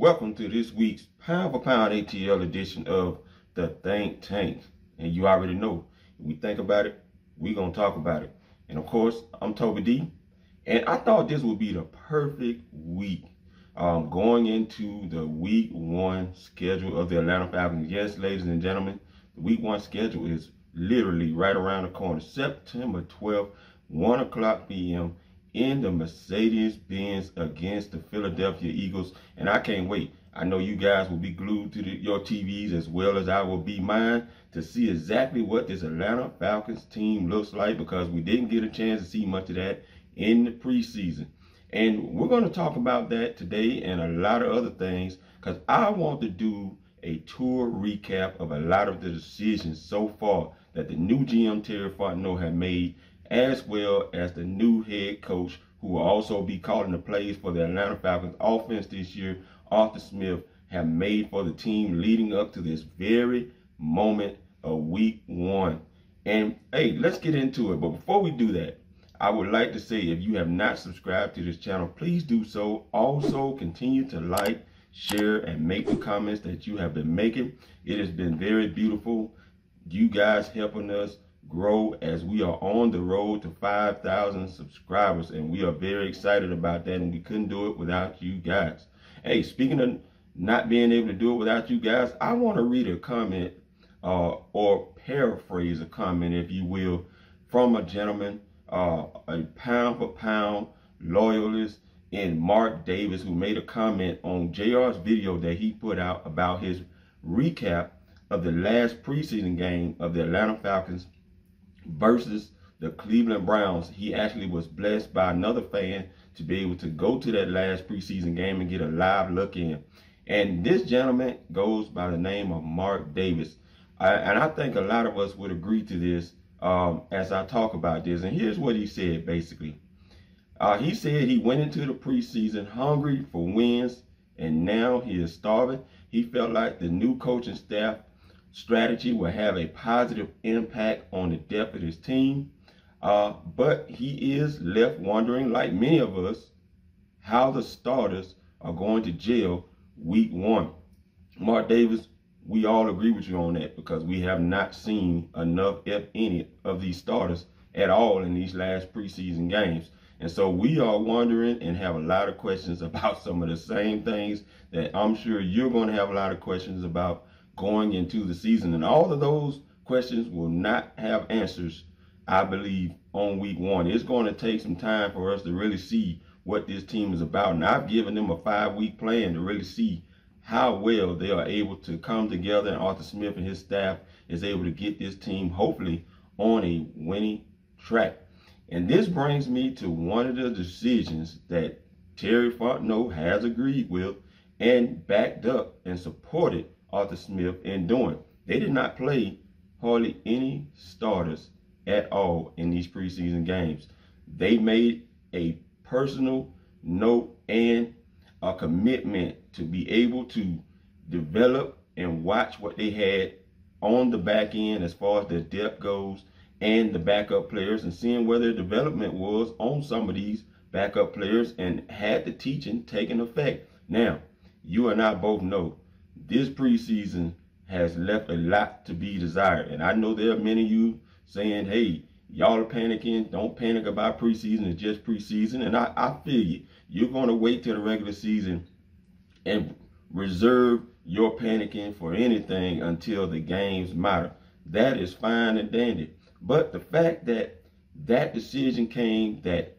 Welcome to this week's Pound for Pound ATL edition of the Think Tank. And you already know, if we think about it, we're going to talk about it. And of course, I'm Toby D. And I thought this would be the perfect week going into the week one schedule of the Atlanta Falcons. Yes, ladies and gentlemen, the week one schedule is literally right around the corner. September 12th, 1:00 p.m. in the Mercedes-Benz against the Philadelphia Eagles. And I can't wait. I know you guys will be glued to your TVs as well as I will be mine to see exactly what this Atlanta Falcons team looks like, because we didn't get a chance to see much of that in the preseason. And we're going to talk about that today and a lot of other things, because I want to do a tour recap of a lot of the decisions so far that the new GM Terry Fontenot had made, as well as the new head coach who will also be calling the plays for the Atlanta Falcons offense this year, Arthur Smith, have made for the team leading up to this very moment of week one. And hey, let's get into it. But before we do that, I would like to say, if you have not subscribed to this channel, please do so. Also, continue to like, share, and make the comments that you have been making. It has been very beautiful. You guys helping us grow as we are on the road to 5,000 subscribers, and we are very excited about that, and we couldn't do it without you guys. Hey, speaking of not being able to do it without you guys, I want to read a comment or paraphrase a comment, if you will, from a gentleman, a pound for pound loyalist in Mark Davis, who made a comment on JR's video that he put out about his recap of the last preseason game of the Atlanta Falcons versus the Cleveland Browns. He actually was blessed by another fan to be able to go to that last preseason game and get a live look in. And this gentleman goes by the name of Mark Davis. And I think a lot of us would agree to this as I talk about this. And here's what he said, basically. He said he went into the preseason hungry for wins, and now he is starving. He felt like the new coaching staff strategy will have a positive impact on the depth of his team. But he is left wondering, like many of us, how the starters are going to gel week one. Mark Davis, we all agree with you on that, because we have not seen enough, if any, of these starters at all in these last preseason games. And so we are wondering and have a lot of questions about some of the same things that I'm sure you're going to have a lot of questions about going into the season. And all of those questions will not have answers, I believe, on week one. It's going to take some time for us to really see what this team is about. And I've given them a 5-week plan to really see how well they are able to come together, and Arthur Smith and his staff is able to get this team, hopefully, on a winning track. And this brings me to one of the decisions that Terry Fontenot has agreed with and backed up and supported Arthur Smith in doing. They did not play hardly any starters at all in these preseason games. They made a personal note and a commitment to be able to develop and watch what they had on the back end as far as their depth goes and the backup players, and seeing where their development was on some of these backup players, and had the teaching taken effect. Now, you and I both know this preseason has left a lot to be desired. And I know there are many of you saying, hey, y'all are panicking. Don't panic about preseason. It's just preseason. And I feel you. You're going to wait till the regular season and reserve your panicking for anything until the games matter. That is fine and dandy. But the fact that that decision came, that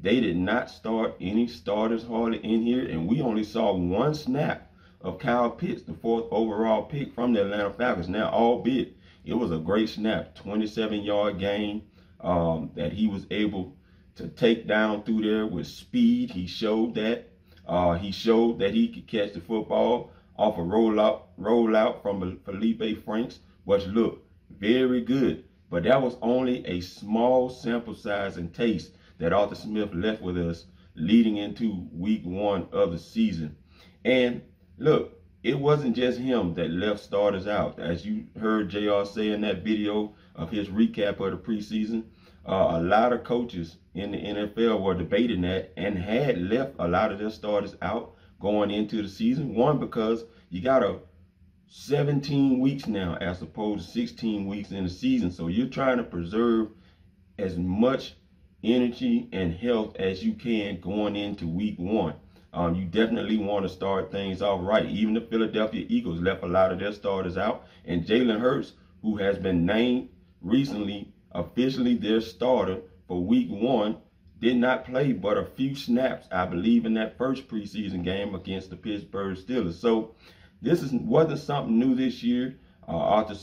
they did not start any starters hardly in here, and we only saw one snap of Kyle Pitts, the 4th overall pick from the Atlanta Falcons. Now, albeit it was a great snap, 27-yard gain that he was able to take down through there with speed. He showed that. He showed that he could catch the football off a rollout from Felipe Franks, which looked very good. But that was only a small sample size and taste that Arthur Smith left with us leading into week one of the season. And look, it wasn't just him that left starters out. As you heard JR say in that video of his recap of the preseason, a lot of coaches in the NFL were debating that and had left a lot of their starters out going into the season. One, because you got a 17 weeks now as opposed to 16 weeks in the season. So you're trying to preserve as much energy and health as you can going into week one. You definitely want to start things off right. Even the Philadelphia Eagles left a lot of their starters out. And Jalen Hurts, who has been named recently officially their starter for week one, did not play but a few snaps, I believe, in that first preseason game against the Pittsburgh Steelers. So this wasn't something new this year. Arthur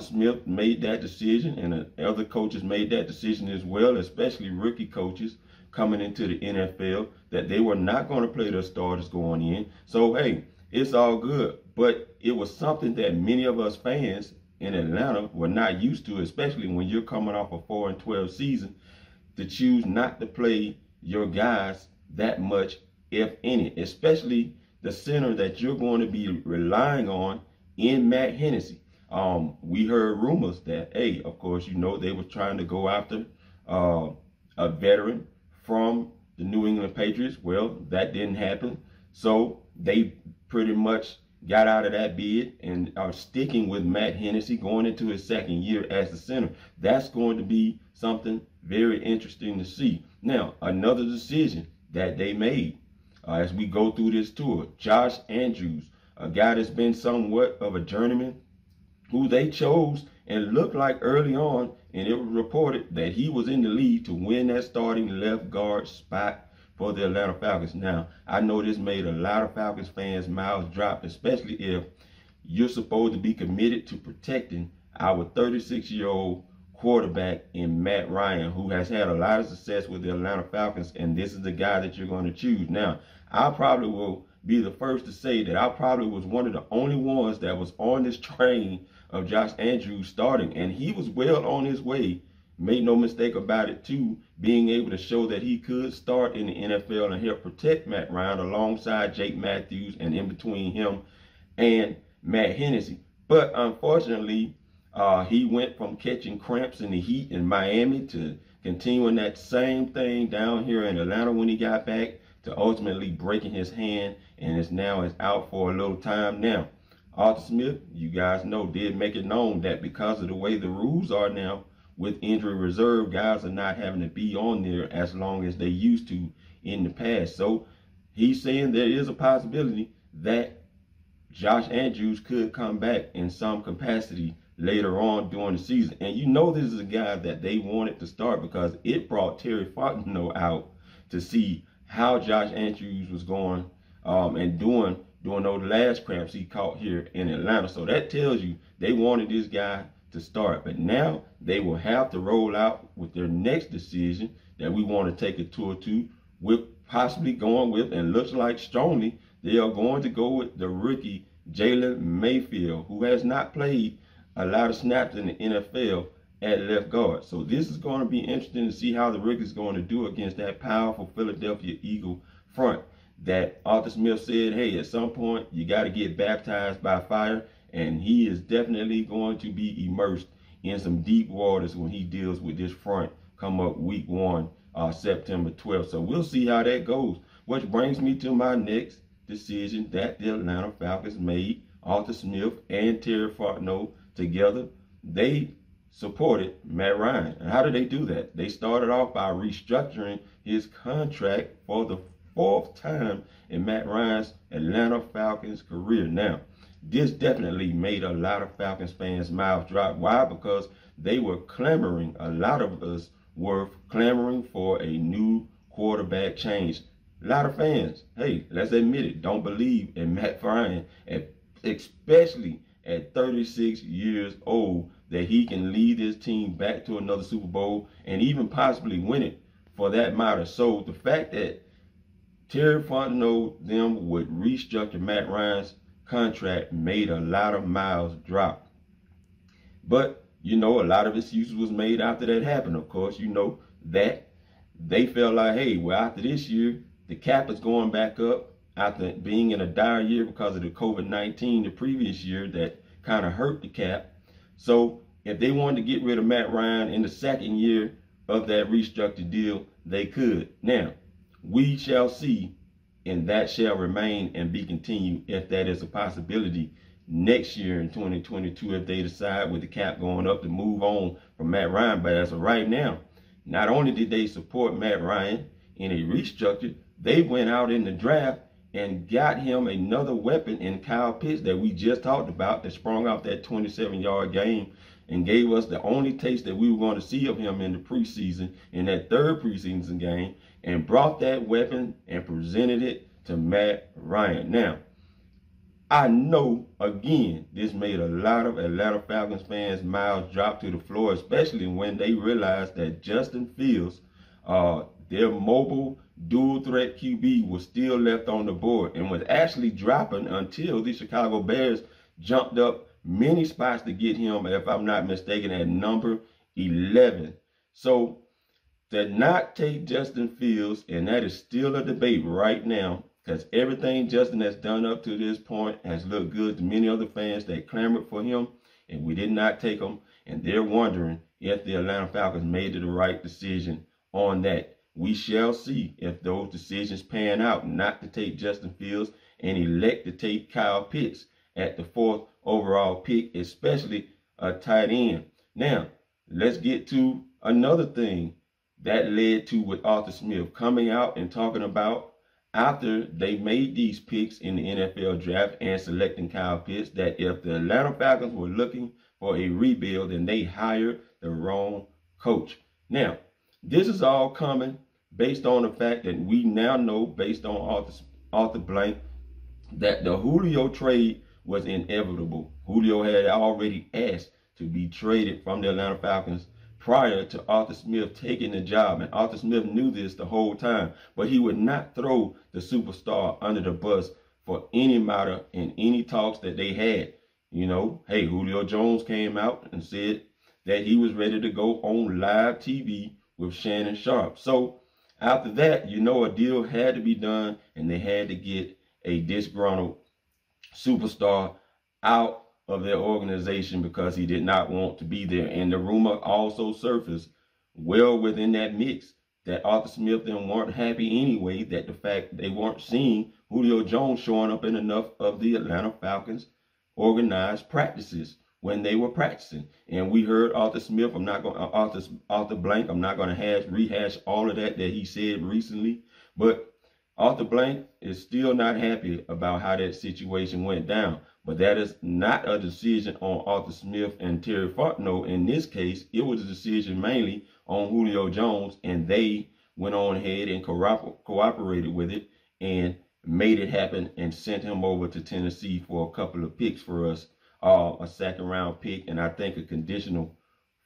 Smith made that decision, and other coaches made that decision as well, especially rookie coaches coming into the NFL, that they were not going to play their starters going in. So, hey, it's all good. But it was something that many of us fans in Atlanta were not used to, especially when you're coming off a 4-12 season, to choose not to play your guys that much, if any, especially the center that you're going to be relying on in Matt Hennessy. We heard rumors that, hey, of course, you know, they were trying to go after a veteran from the New England Patriots. Well, that didn't happen. So they pretty much got out of that bid and are sticking with Matt Hennessy going into his second year as the center. That's going to be something very interesting to see. Now, another decision that they made as we go through this tour, Josh Andrews, a guy that's been somewhat of a journeyman, who they chose and looked like early on, and it was reported that he was in the lead to win that starting left guard spot for the Atlanta Falcons. Now, I know this made a lot of Falcons fans' mouths drop, especially if you're supposed to be committed to protecting our 36-year-old quarterback in Matt Ryan, who has had a lot of success with the Atlanta Falcons, and this is the guy that you're going to choose. Now, I probably will be the first to say that I probably was one of the only ones that was on this train of Josh Andrews starting, and he was well on his way, made no mistake about it, too, being able to show that he could start in the NFL and help protect Matt Ryan alongside Jake Matthews and in between him and Matt Hennessy. But unfortunately, he went from catching cramps in the heat in Miami to continuing that same thing down here in Atlanta when he got back, to ultimately breaking his hand, and is now out for a little time now. Arthur Smith, you guys know, did make it known that because of the way the rules are now, with injury reserve, guys are not having to be on there as long as they used to in the past. So he's saying there is a possibility that Josh Andrews could come back in some capacity later on during the season. And you know this is a guy that they wanted to start because it brought Terry Fontenot out to see how Josh Andrews was going and doing during those last cramps he caught here in Atlanta. So that tells you they wanted this guy to start, but now they will have to roll out with their next decision that we want to take a tour to, with possibly going with, and looks like strongly they are going to go with, the rookie Jalen Mayfield, who has not played a lot of snaps in the NFL at left guard. So this is going to be interesting to see how the rookie is going to do against that powerful Philadelphia Eagle front that Arthur Smith said, hey, at some point you got to get baptized by fire. And he is definitely going to be immersed in some deep waters when he deals with this front come up week one, September 12th. So we'll see how that goes, which brings me to my next decision that the Atlanta Falcons made. Arthur Smith and Terry Fontenot together, they supported Matt Ryan. And how did they do that? They started off by restructuring his contract for the fourth time in Matt Ryan's Atlanta Falcons career. Now, this definitely made a lot of Falcons fans' mouths drop. Why? Because they were clamoring, a lot of us were clamoring for a new quarterback change. A lot of fans, hey, let's admit it, don't believe in Matt Ryan, especially at 36 years old, that he can lead his team back to another Super Bowl and even possibly win it for that matter. So the fact that Terry Fontenot them would restructure Matt Ryan's contract made a lot of mouths drop. But you know, a lot of excuses was made after that happened. Of course, you know that they felt like, hey, well, after this year the cap is going back up after being in a dire year because of the COVID-19 the previous year that kind of hurt the cap. So if they wanted to get rid of Matt Ryan in the second year of that restructured deal, they could. Now we shall see and that shall remain and be continued if that is a possibility next year in 2022 if they decide with the cap going up to move on from Matt Ryan. But as of right now, not only did they support Matt Ryan in a restructure, they went out in the draft and got him another weapon in Kyle Pitts that we just talked about, that sprung off that 27-yard game and gave us the only taste that we were going to see of him in the preseason, in that third preseason game, and brought that weapon and presented it to Matt Ryan. Now, I know, again, this made a lot of Atlanta Falcons fans' mouths drop to the floor, especially when they realized that Justin Fields, their mobile dual-threat QB, was still left on the board and was actually dropping until the Chicago Bears jumped up many spots to get him, if I'm not mistaken, at number 11. So to not take Justin Fields, and that is still a debate right now, because everything Justin has done up to this point has looked good to many other fans that clamored for him, and we did not take him, and they're wondering if the Atlanta Falcons made the right decision on that. We shall see if those decisions pan out not to take Justin Fields and elect to take Kyle Pitts at the 4th overall pick, especially a tight end. Now, let's get to another thing that led to with Arthur Smith coming out and talking about, after they made these picks in the NFL draft and selecting Kyle Pitts, that if the Atlanta Falcons were looking for a rebuild, then they hired the wrong coach. Now, this is all coming based on the fact that we now know, based on Arthur Blank, that the Julio trade was inevitable. Julio had already asked to be traded from the Atlanta Falcons prior to Arthur Smith taking the job, and Arthur Smith knew this the whole time, but he would not throw the superstar under the bus for any matter in any talks that they had. You know, hey, Julio Jones came out and said that he was ready to go on live TV with Shannon Sharpe. So after that, you know, a deal had to be done, and they had to get a disgruntled superstar out of their organization because he did not want to be there. And the rumor also surfaced well within that mix that Arthur Smith then weren't happy anyway, that the fact they weren't seeing Julio Jones showing up in enough of the Atlanta Falcons organized practices when they were practicing. And we heard Arthur Smith, Arthur Blank, I'm not going to rehash all of that he said recently, but Arthur Blank is still not happy about how that situation went down. But that is not a decision on Arthur Smith and Terry Fontenot. In this case, it was a decision mainly on Julio Jones, and they went on ahead and cooperated with it and made it happen and sent him over to Tennessee for a couple of picks for us, a second-round pick and I think a conditional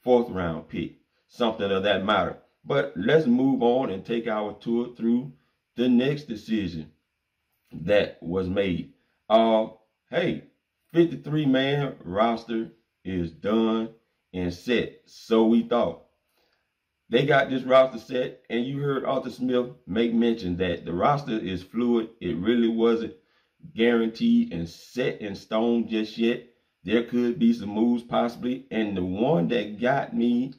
fourth-round pick, something of that matter. But let's move on and take our tour through the next decision that was made. Hey, 53-man roster is done and set. So we thought. They got this roster set, and you heard Arthur Smith make mention that the roster is fluid. It really wasn't guaranteed and set in stone just yet. There could be some moves possibly, and the one that got me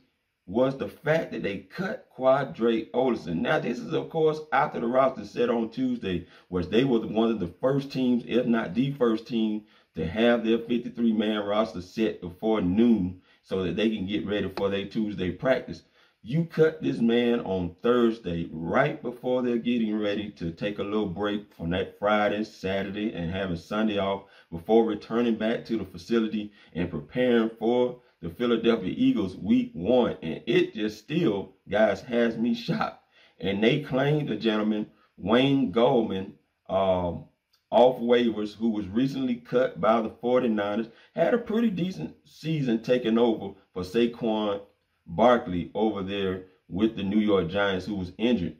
was the fact that they cut Quadree Ollison. Now, this is, of course, after the roster set on Tuesday, which they were one of the first teams, if not the first team, to have their 53-man roster set before noon so that they can get ready for their Tuesday practice. You cut this man on Thursday right before they're getting ready to take a little break from that Friday, Saturday, and having Sunday off before returning back to the facility and preparing for the Philadelphia Eagles week 1, and it just still, guys, has me shocked. And they claimed the gentleman, Wayne Goldman, off waivers, who was recently cut by the 49ers, had a pretty decent season taking over for Saquon Barkley over there with the New York Giants, who was injured,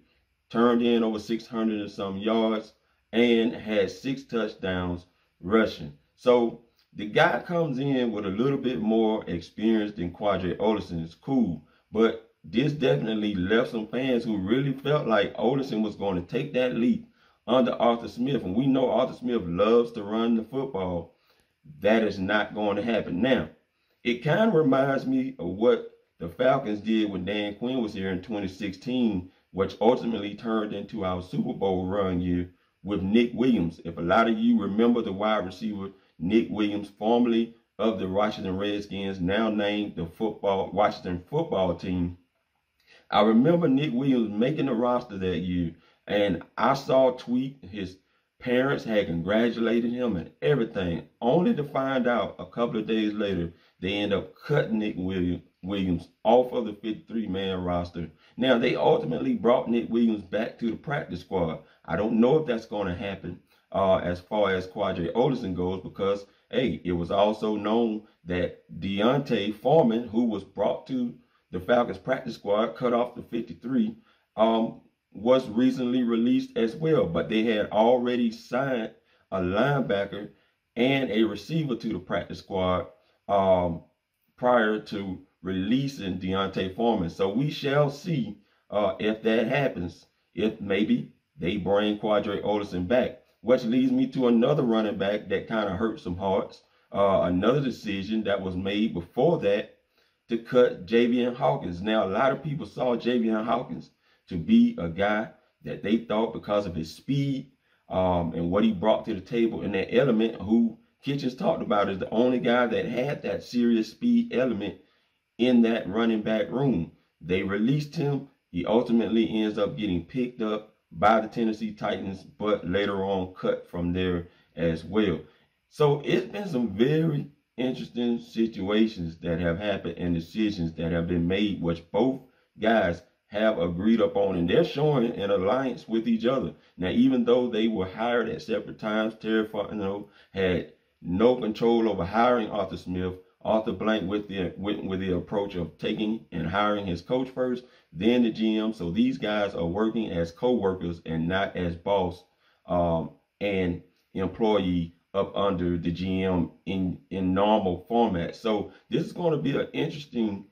turned in over 600 and some yards, and had 6 touchdowns rushing. So the guy comes in with a little bit more experience than Quadree Ollison. It's cool, but this definitely left some fans who really felt like Ollison was going to take that leap under Arthur Smith, and we know Arthur Smith loves to run the football. That is not going to happen. Now, it kind of reminds me of what the Falcons did when Dan Quinn was here in 2016, which ultimately turned into our Super Bowl run year with Nick Williams. If a lot of you remember the wide receiver Nick Williams, formerly of the Washington Redskins, now named the Washington football team, I remember Nick Williams making the roster that year, and I saw a tweet. His parents had congratulated him and everything, only to find out a couple of days later they end up cutting Nick Williams off of the 53-man roster. Now, they ultimately brought Nick Williams back to the practice squad. I don't know if that's going to happen as far as Quadree Ollison goes, because, hey, it was also known that Deontay Foreman, who was brought to the Falcons practice squad, cut off the 53, was recently released as well. But they had already signed a linebacker and a receiver to the practice squad prior to releasing Deontay Foreman. So we shall see if that happens, if maybe they bring Quadree Ollison back, which leads me to another running back that kind of hurt some hearts. Another decision that was made before that to cut Javien Hawkins. Now, a lot of people saw Javien Hawkins to be a guy that they thought, because of his speed and what he brought to the table in that element, who Kitchens talked about is the only guy that had that serious speed element in that running back room. They released him. He ultimately ends up getting picked up by the Tennessee Titans, but later on cut from there as well. So it's been some very interesting situations that have happened and decisions that have been made, which both guys have agreed upon, and they're showing an alliance with each other. Now, even though they were hired at separate times, Terry Fontenot had no control over hiring Arthur Smith. Arthur Blank went with the approach of taking and hiring his coach first, then the GM. So these guys are working as co-workers and not as boss and employee up under the GM in normal format. So this is going to be an interesting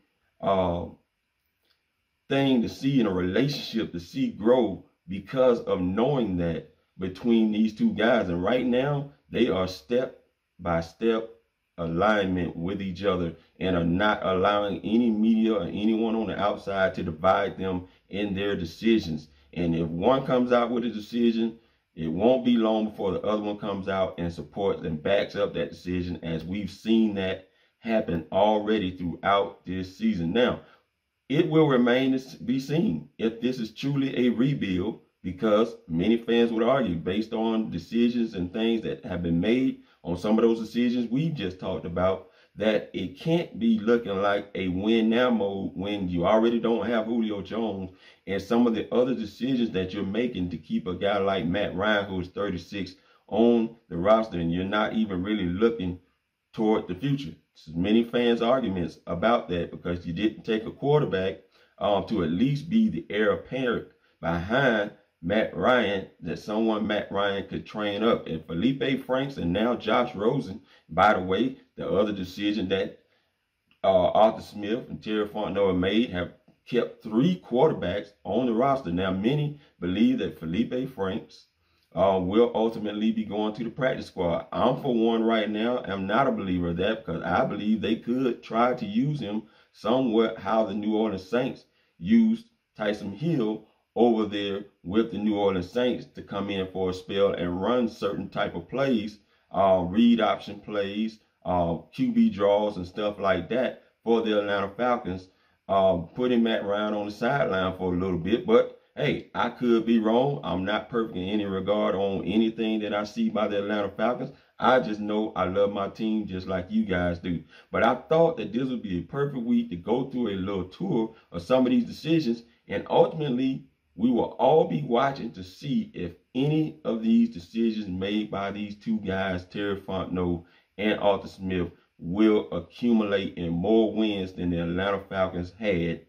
thing to see in a relationship, to see grow, because of knowing that between these two guys. And right now they are step by step alignment with each other and are not allowing any media or anyone on the outside to divide them in their decisions. And if one comes out with a decision, it won't be long before the other one comes out and supports and backs up that decision, as we've seen that happen already throughout this season. Now, it will remain to be seen if this is truly a rebuild, because many fans would argue, based on decisions and things that have been made, on some of those decisions we just talked about, that it can't be looking like a win now mode when you already don't have Julio Jones, and some of the other decisions that you're making to keep a guy like Matt Ryan, who's 36, on the roster, and you're not even really looking toward the future. Many fans' arguments about that, because you didn't take a quarterback to at least be the heir apparent behind Matt Ryan, that someone Matt Ryan could train up. And Felipe Franks and now Josh Rosen, by the way, the other decision that Arthur Smith and Terry Fontenot made, have kept three quarterbacks on the roster. Now, many believe that Felipe Franks will ultimately be going to the practice squad. I'm, for one, right now, am not a believer of that, because I believe they could try to use him somewhat how the New Orleans Saints used Tyson Hill over there with the New Orleans Saints, to come in for a spell and run certain type of plays, read option plays, QB draws and stuff like that for the Atlanta Falcons, putting Matt Ryan on the sideline for a little bit. But hey, I could be wrong. I'm not perfect in any regard on anything that I see by the Atlanta Falcons. I just know I love my team just like you guys do. But I thought that this would be a perfect week to go through a little tour of some of these decisions, and ultimately we will all be watching to see if any of these decisions made by these two guys, Terry Fontenot and Arthur Smith, will accumulate in more wins than the Atlanta Falcons had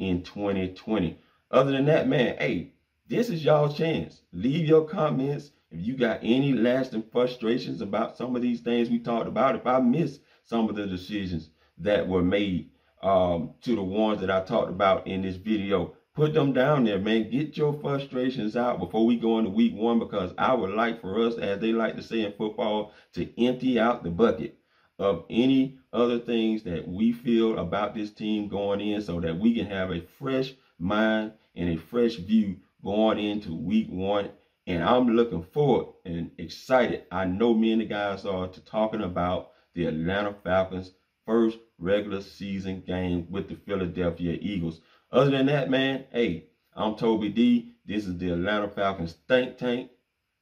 in 2020. Other than that, man, hey, this is y'all's chance. Leave your comments if you got any lasting frustrations about some of these things we talked about, if I missed some of the decisions that were made to the ones that I talked about in this video. Put them down there, man. Get your frustrations out before we go into week one, because I would like for us, as they like to say in football, to empty out the bucket of any other things that we feel about this team going in, so that we can have a fresh mind and a fresh view going into week one And I'm looking forward and excited. I know me and the guys are to talking about the Atlanta Falcons' first regular season game with the Philadelphia Eagles. Other than that, man, hey, I'm Toby D. This is the Atlanta Falcons Think Tank.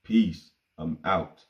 Peace. I'm out.